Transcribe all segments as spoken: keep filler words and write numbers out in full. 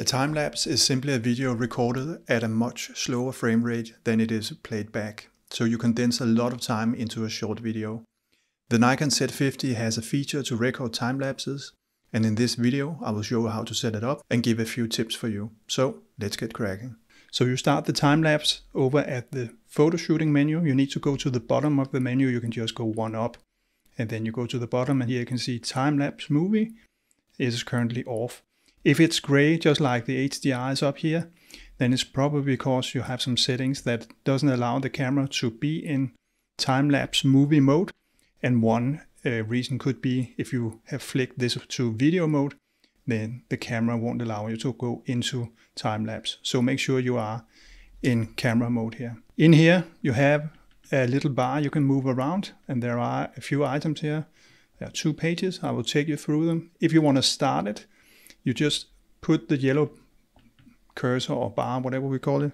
A time lapse is simply a video recorded at a much slower frame rate than it is played back, so you condense a lot of time into a short video. The Nikon Z fifty has a feature to record time lapses, and in this video I will show you how to set it up and give a few tips for you. So let's get cracking. So you start the time lapse over at the photo shooting menu. You need to go to the bottom of the menu. You can just go one up and then you go to the bottom, and here you can see time lapse movie. It is currently off. If it's gray, just like the H D Is up here, then it's probably because you have some settings that doesn't allow the camera to be in time lapse movie mode. And one uh, reason could be if you have flicked this to video mode, then the camera won't allow you to go into time lapse. So make sure you are in camera mode here. In here you have a little bar you can move around, and there are a few items here. There are two pages. I will take you through them. If you want to start it, you just put the yellow cursor or bar, whatever we call it,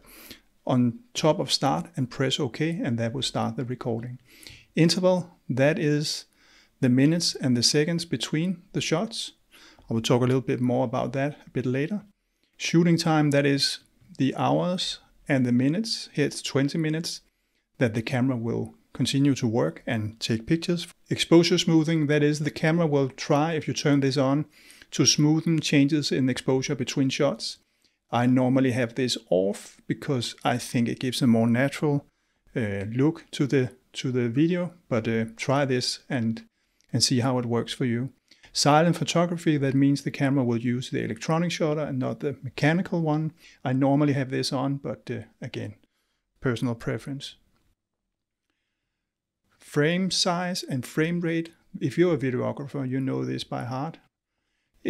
on top of start and press OK, and that will start the recording. Interval, that is the minutes and the seconds between the shots. I will talk a little bit more about that a bit later. Shooting time, that is the hours and the minutes. Here it's twenty minutes that the camera will continue to work and take pictures. Exposure smoothing, that is the camera will try, if you turn this on, to smoothen changes in exposure between shots. I normally have this off because I think it gives a more natural uh, look to the to the video, but uh, try this and and see how it works for you. Silent photography, that means the camera will use the electronic shutter and not the mechanical one. I normally have this on, but uh, again, personal preference. Frame size and frame rate. If you're a videographer, you know this by heart.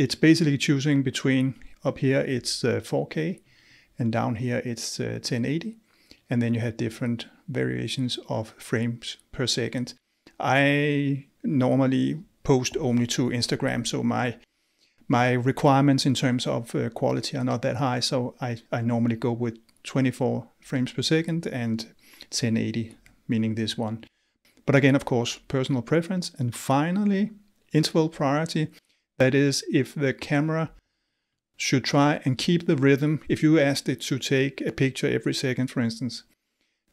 It's basically choosing between, up here it's uh, four K and down here it's uh, ten eighty, and then you have different variations of frames per second. I normally post only to Instagram, so my my requirements in terms of uh, quality are not that high, so I, I normally go with twenty-four frames per second and ten eighty, meaning this one. But again, of course, personal preference. And finally, interval priority. That is, if the camera should try and keep the rhythm, if you asked it to take a picture every second, for instance,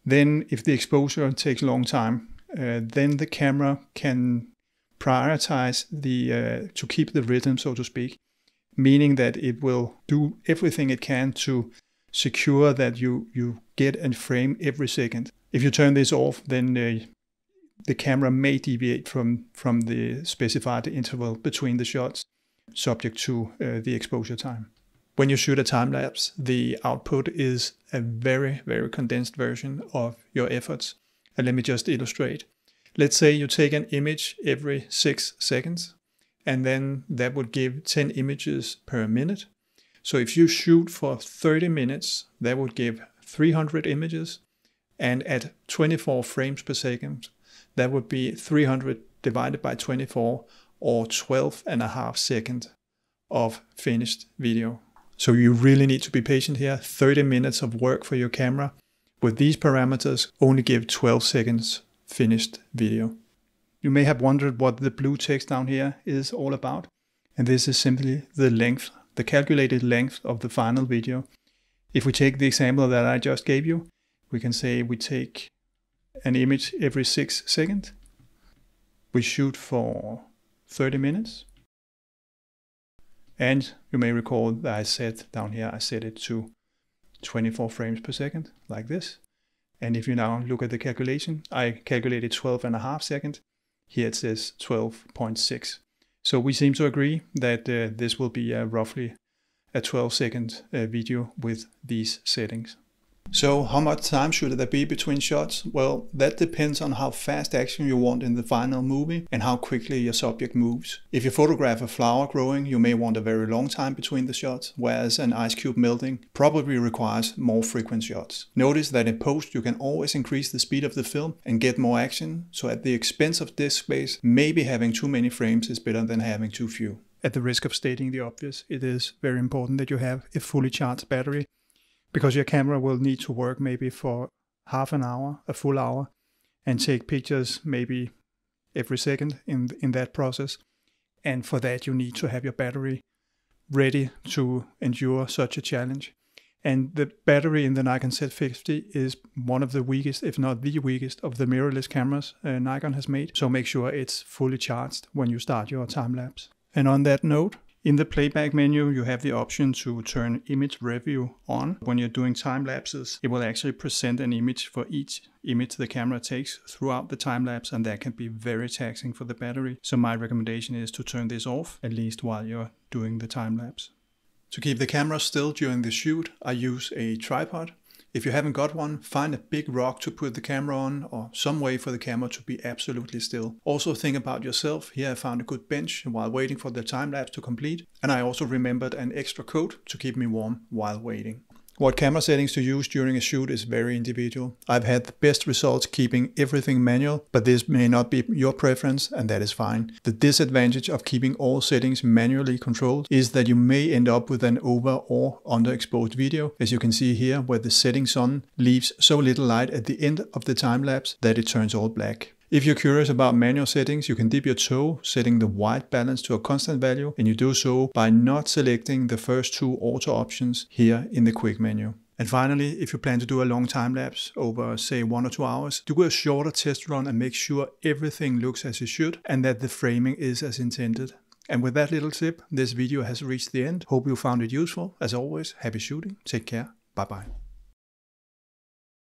then if the exposure takes a long time, uh, then the camera can prioritize the uh, to keep the rhythm, so to speak, meaning that it will do everything it can to secure that you, you get a frame every second. If you turn this off, then uh, the camera may deviate from, from the specified interval between the shots, subject to uh, the exposure time. When you shoot a time lapse, the output is a very, very condensed version of your efforts. And let me just illustrate. Let's say you take an image every six seconds, and then that would give ten images per minute. So if you shoot for thirty minutes, that would give three hundred images, and at twenty-four frames per second, that would be three hundred divided by twenty-four, or twelve and a half seconds of finished video. So you really need to be patient here. thirty minutes of work for your camera with these parameters only give twelve seconds finished video. You may have wondered what the blue text down here is all about, and this is simply the length, the calculated length of the final video. If we take the example that I just gave you, we can say we take an image every six seconds. We shoot for thirty minutes. And you may recall that I said down here, I set it to twenty-four frames per second, like this. And if you now look at the calculation, I calculated twelve and a half seconds. Here it says twelve point six. So we seem to agree that uh, this will be uh, roughly a twelve second uh, video with these settings. So how much time should there be between shots? Well, that depends on how fast action you want in the final movie and how quickly your subject moves. If you photograph a flower growing, you may want a very long time between the shots, whereas an ice cube melting probably requires more frequent shots. Notice that in post you can always increase the speed of the film and get more action, so at the expense of disk space, maybe having too many frames is better than having too few. At the risk of stating the obvious, it is very important that you have a fully charged battery, because your camera will need to work maybe for half an hour, a full hour, and take pictures maybe every second in, in that process. And for that, you need to have your battery ready to endure such a challenge. And the battery in the Nikon Z fifty is one of the weakest, if not the weakest, of the mirrorless cameras uh, Nikon has made. So make sure it's fully charged when you start your time lapse. And on that note, in the playback menu, you have the option to turn image review on. When you're doing time lapses, it will actually present an image for each image the camera takes throughout the time lapse, and that can be very taxing for the battery. So my recommendation is to turn this off, at least while you're doing the time lapse. To keep the camera still during the shoot, I use a tripod. If you haven't got one, find a big rock to put the camera on, or some way for the camera to be absolutely still. Also think about yourself. Here I found a good bench while waiting for the time lapse to complete, and I also remembered an extra coat to keep me warm while waiting. What camera settings to use during a shoot is very individual. I've had the best results keeping everything manual, but this may not be your preference, and that is fine. The disadvantage of keeping all settings manually controlled is that you may end up with an over or underexposed video, as you can see here, where the setting sun leaves so little light at the end of the time lapse that it turns all black. If you're curious about manual settings, you can dip your toe, setting the white balance to a constant value, and you do so by not selecting the first two auto options here in the quick menu. And finally, if you plan to do a long time lapse over, say, one or two hours, do a shorter test run and make sure everything looks as it should and that the framing is as intended. And with that little tip, this video has reached the end. Hope you found it useful. As always, happy shooting. Take care. Bye bye.